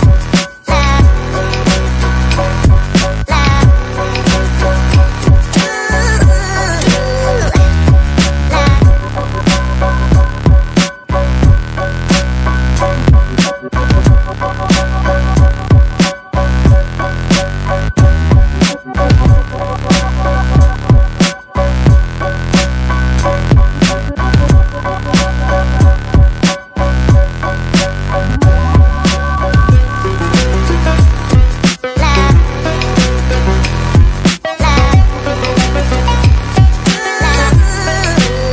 is go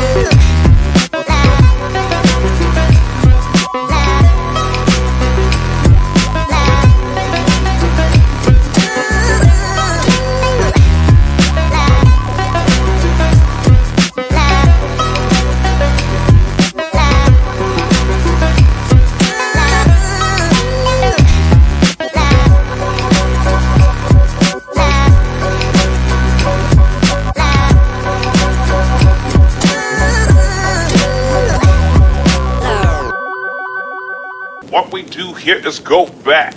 back. What we do here is go back.